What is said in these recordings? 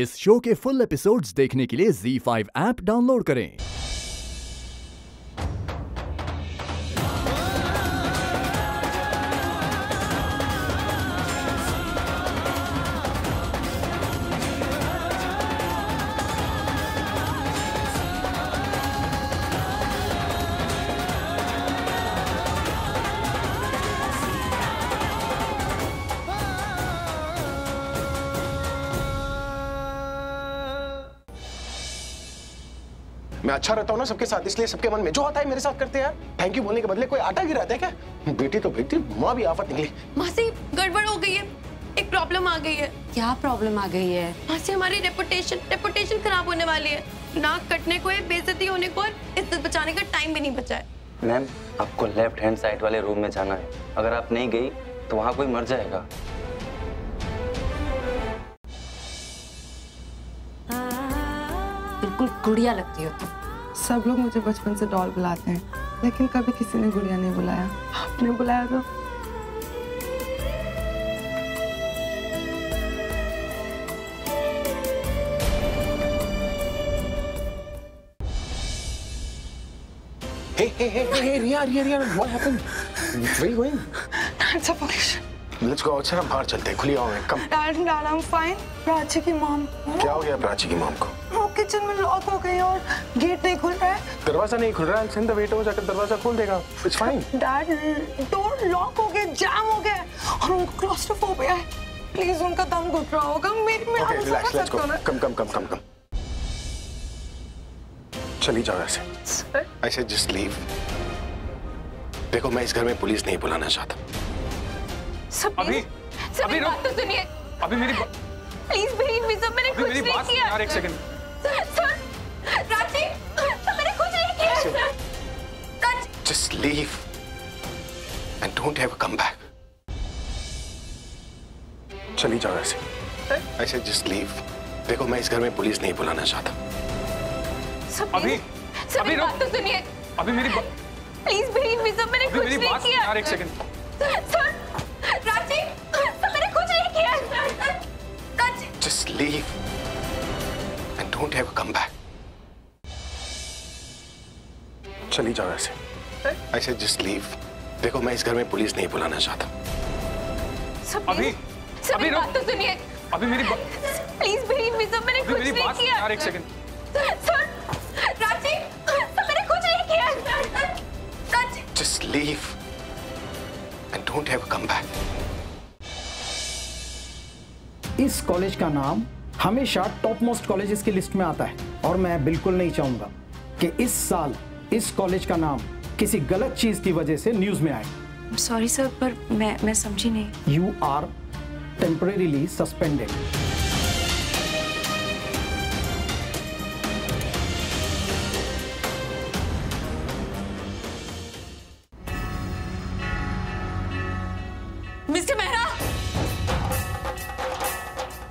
इस शो के full episodes देखने के लिए Z5 ऐप डाउनलोड करें। मैं अच्छा रहता हूँ ना सबके साथ, इसलिए सबके मन में जो आता है मेरे साथ करते हैं। थैंक यू बोलने के बदले कोई आटा गिराते हैं क्या? बेटी तो बेटी, माँ भी आफत निकली। मासी गड़बड़ हो गई है, एक प्रॉब्लम आ गई है। क्या प्रॉब्लम आ गई है मासी? हमारी रेपुटेशन खराब होने वाली है। नाक कटने को है, बेइज्जती होने को, इज्जत बचाने का टाइम भी नहीं बचा है। मैम आपको लेफ्ट हैंड साइड वाले रूम में जाना है, अगर आप नहीं गई तो वहाँ कोई मर जाएगा। बिल्कुल गुड़िया लगती हो तुम। सब लोग मुझे बचपन से डॉल बुलाते हैं, लेकिन कभी किसी ने गुड़िया नहीं बुलाया। आपने बुलाया तो। Hey, Riya, what happened? Where you going? That's a function. Let's go outside, बाहर चलते हैं, खुली हवा में। Come. Dad, I'm fine. Prachi की मॉम। क्या हो गया प्राची की मॉम को? किचन में लॉक हो गई और गेट नहीं खुल रहा है। दरवाजा नहीं खुल रहा है, सिंधा वेट हो जाकर दरवाजा खोल देगा। It's fine. Dad, door lock हो गया, जाम हो गया और उनको क्लॉस्ट्रोफोबिया है। प्लीज उनका दम घुट रहा होगा। मेरे okay, relax, let's go. कम। चली जाओ ऐसे। Sir? I said just leave. देखो मैं इस घर में पुलिस नहीं बुलाना चाहता। Sir, अभी बात तो सुनिए। अभी मेरी प्लीज बिलीव मी सर, मैंने कुछ नहीं किया। यार एक सेकंड। Sir, Raji, मैंने कुछ नहीं किया sir. Just leave and don't ever come back. चली जाओ ऐसे। I said just leave. देखो मैं इस घर में पुलिस नहीं बुलाना चाहता। अभी बात तो सुनिए। अभी मेरी Please believe me सर, मैंने कुछ नहीं किया। यार एक सेकंड। Sir, Raji, मैंने कुछ नहीं किया। Just leave. Don't ever come back. चली जाओ ऐसे। I said just leave. देखो मैं इस घर में पुलिस नहीं बुलाना चाहता। अभी बात तो सुनिए। अभी मेरी Please believe me sir, मैंने कुछ नहीं किया। यार एक सेकंड। Sir, Raji, मैंने कुछ नहीं किया। Just leave and don't ever come back. इस कॉलेज का नाम हमेशा टॉप मोस्ट कॉलेजेस की लिस्ट में आता है और मैं बिल्कुल नहीं चाहूंगा कि इस साल इस कॉलेज का नाम किसी गलत चीज की वजह से न्यूज में आए। सॉरी सर, पर मैं समझी नहीं। You are temporarily suspended.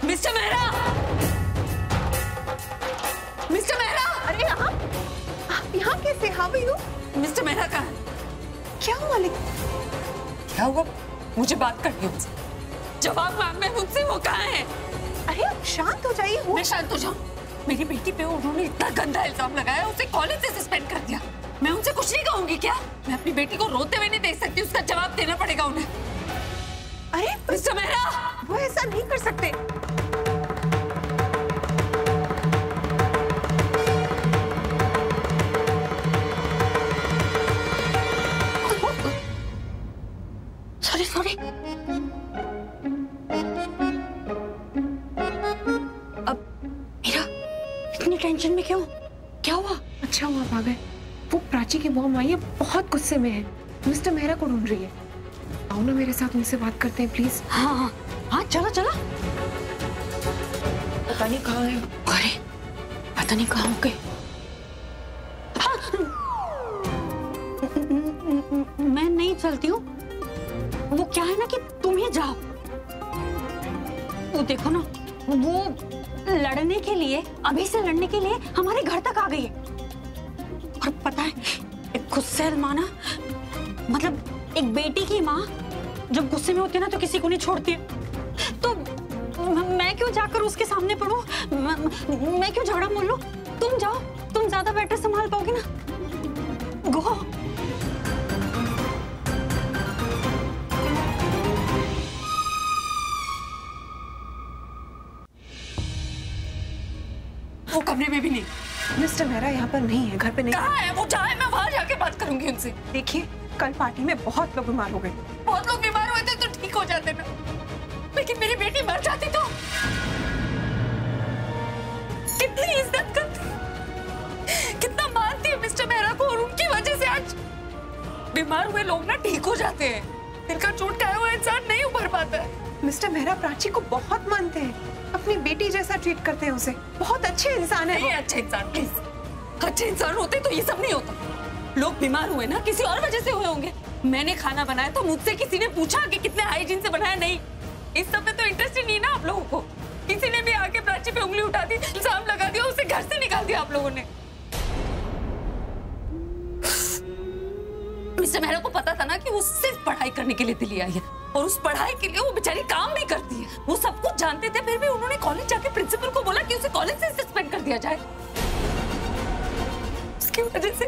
Mister Mehra, mister Mehra, mister Mehra. अरे आप यहाँ कैसे? हाँ भैया, मिस्टर मेहरा कहाँ है? क्या मालिक? क्या हुआ? मुझे बात करनी है उनसे। जवाब मांगना है उनसे, वो कहाँ है? अरे आप शांत हो जाइए। मैं शांत हो जाऊँ? मेरी बेटी पे उन्होंने इतना गंदा इल्जाम लगाया, उसे कॉलेज से सस्पेंड कर दिया। मैं उनसे कुछ नहीं कहूँगी क्या? मैं अपनी बेटी को रोते हुए नहीं देख सकती, उसका जवाब देना पड़ेगा उन्हें। अरे मिस्टर मेहरा, वो ऐसा नहीं कर सकते। सॉरी। अब मेरा इतनी टेंशन में क्यों? क्या हुआ? अच्छा हुआ आप आ गए। वो प्राची की मॉम आई है, बहुत गुस्से में है, मिस्टर मेहरा को ढूंढ रही है। आओ ना मेरे साथ, उनसे बात करते हैं प्लीज। हाँ, चलो। पता नहीं कहाँ है। अरे पता नहीं कहाँ हो गए। मैं नहीं चलती हूँ। वो क्या है ना कि तुम ही जाओ। वो देखो ना, वो लड़ने के लिए, अभी से लड़ने के लिए हमारे घर तक आ गई है। और पता है, गुस्से माँ ना, मतलब एक बेटी की माँ जब गुस्से में होती है ना तो किसी को नहीं छोड़ती है। तो मैं मैं क्यों जाकर उसके सामने पढ़ूं? मैं क्यों झगड़ा मोल लूं? तुम जाओ, तुम ज्यादा बेटर संभाल पाओगी ना। गो। वो कमरे में भी नहीं। मिस्टर मेहरा यहाँ पर नहीं है, घर पे नहीं। कहाँ है वो? जहाँ है मैं वहाँ जाके बात करूंगी उनसे। देखिए, कल पार्टी में बहुत लोग बीमार हो गए। बहुत लोग बीमार हुए थे तो ठीक हो जाते ना, लेकिन मेरी बेटी मर जाती तो कितनी इज्जत करती, कितना मानती है मिस्टर मेहरा को, और उनकी वजह से आज बीमार हुए लोग ना ठीक हो जाते हैं। दिल का चोट खाया हुआ इंसान नहीं उभर पाता है। मिस्टर मेहरा प्राची को बहुत मानते हैं, अपनी बेटी जैसा ट्रीट करते हैं उसे, बहुत अच्छे इंसान है। नहीं, अच्छे इंसान प्लीज, अच्छे इंसान होते तो ये सब नहीं होता। लोग बीमार हुए ना, किसी और वजह से हुए होंगे। मैंने खाना बनाया तो मुझसे किसी ने पूछा कि कितने हाइजीन से बनाया? नहीं, इस सब में तो इंटरेस्ट ही नहीं ना आप लोगों को। किसी ने भी आके प्राची पे उंगली उठा दी, इल्जाम लगा दिया, उसे घर से निकाल दिया आप लोगों ने। मिस्टर मेहरा को पता था ना कि वो सिर्फ पढ़ाई करने के लिए दिल्ली आई है, और उस पढ़ाई के लिए वो बेचारी काम भी करती है। वो सब कुछ जानते थे, फिर भी उन्होंने कॉलेज जाके प्रिंसिपल को बोला कि उसे कॉलेज से सस्पेंड कर दिया जाए। उसकी वजह से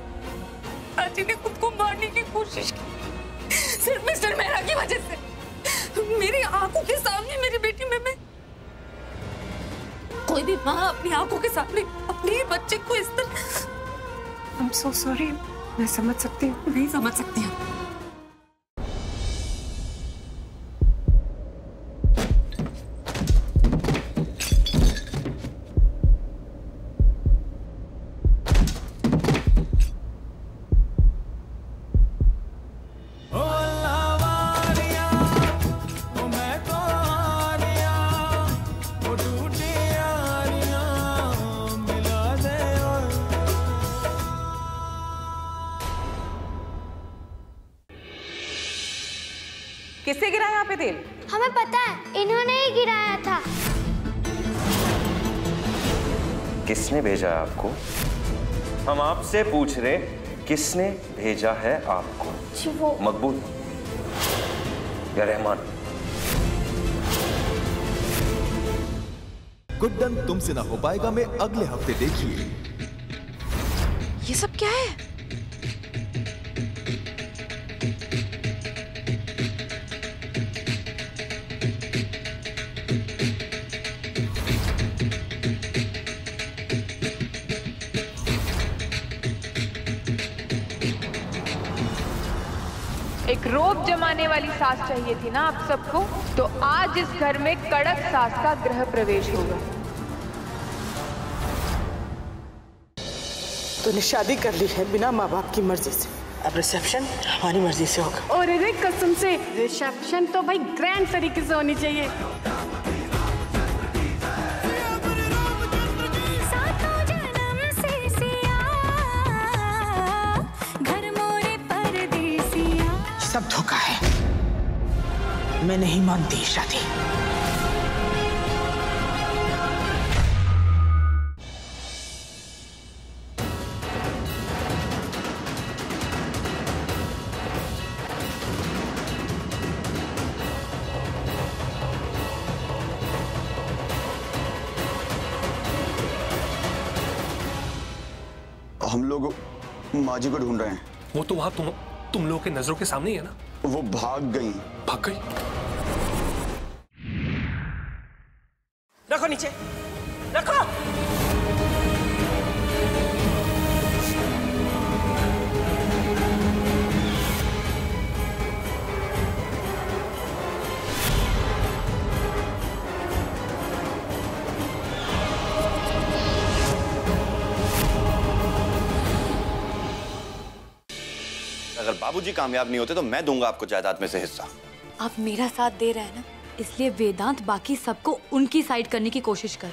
प्राची ने खुद को मारने की कोशिश की, सिर्फ मिस्टर मेहरा की वजह से। मेरी आंखों के सामने मेरी बेटी में मैं। कोई भी माँ अपनी आंखों के सामने अपने बच्चे को इस तरह। I'm so sorry, मैं समझ सकती हूँ। नहीं समझ सकती हूँ। किससे गिराया आपने तेल? हमें पता है, इन्होंने ही गिराया था। किसने भेजा है आपको? हम आपसे पूछ रहे, किसने भेजा है आपको? जी वो मकबूल या रहमान? गुड डन तुमसे ना हो पाएगा मैं अगले हफ्ते देखिए। ये सब क्या है? एक रोब जमाने वाली सास चाहिए थी ना आप सबको, तो आज इस घर में कड़क सास का गृह प्रवेश होगा। तूने शादी कर ली है बिना माँ बाप की मर्जी से, अब रिसेप्शन हमारी मर्जी से होगा। और अरे कसम से रिसेप्शन तो भाई ग्रैंड तरीके से होनी चाहिए। सब धोखा है, मैं नहीं मानती शादी। हम लोग माँ जी को ढूंढ रहे हैं। वो तो वहां तुम लोगों के नजरों के सामने ही है ना। वो भाग गई। भाग गई? रखो नीचे, रखो। अगर बाबूजी कामयाब नहीं होते तो मैं दूंगा आपको जायदाद में से हिस्सा। आप मेरा साथ दे रहे हैं ना, इसलिए वेदांत बाकी सबको उनकी साइड करने की कोशिश कर।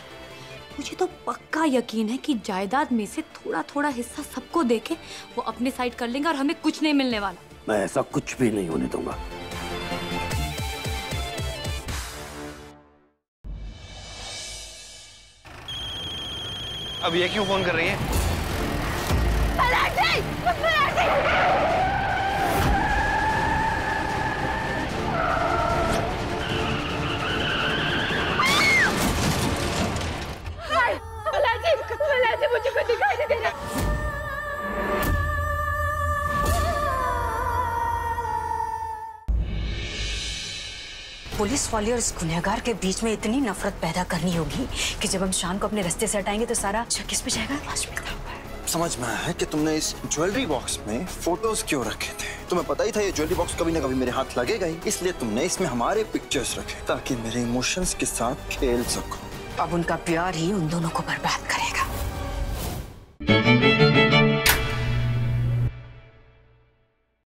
मुझे तो पक्का यकीन है कि जायदाद में से थोड़ा थोड़ा हिस्सा सबको देके वो अपने साइड कर लेंगे और हमें कुछ नहीं मिलने वाला। मैं ऐसा कुछ भी नहीं होने दूंगा। अब ये क्यों फोन कर रही है? मुझे कुछ दिखाई नहीं दे रहा। पुलिस वाले और इस गुनहगार के बीच में इतनी नफरत पैदा करनी होगी कि जब हम शाम को अपने रास्ते से हटाएंगे तो सारा शक किस पे जाएगा? समझ में आया है कि तुमने इस ज्वेलरी बॉक्स में फोटोज क्यों रखे थे। तुम्हें पता ही था ये ज्वेलरी बॉक्स कभी ना कभी मेरे हाथ लगेगा ही, इसलिए तुमने इसमें हमारे पिक्चर्स रखे ताकि मेरे इमोशंस के साथ खेल सको। अब उनका प्यार ही उन दोनों को बर्बाद करेगा।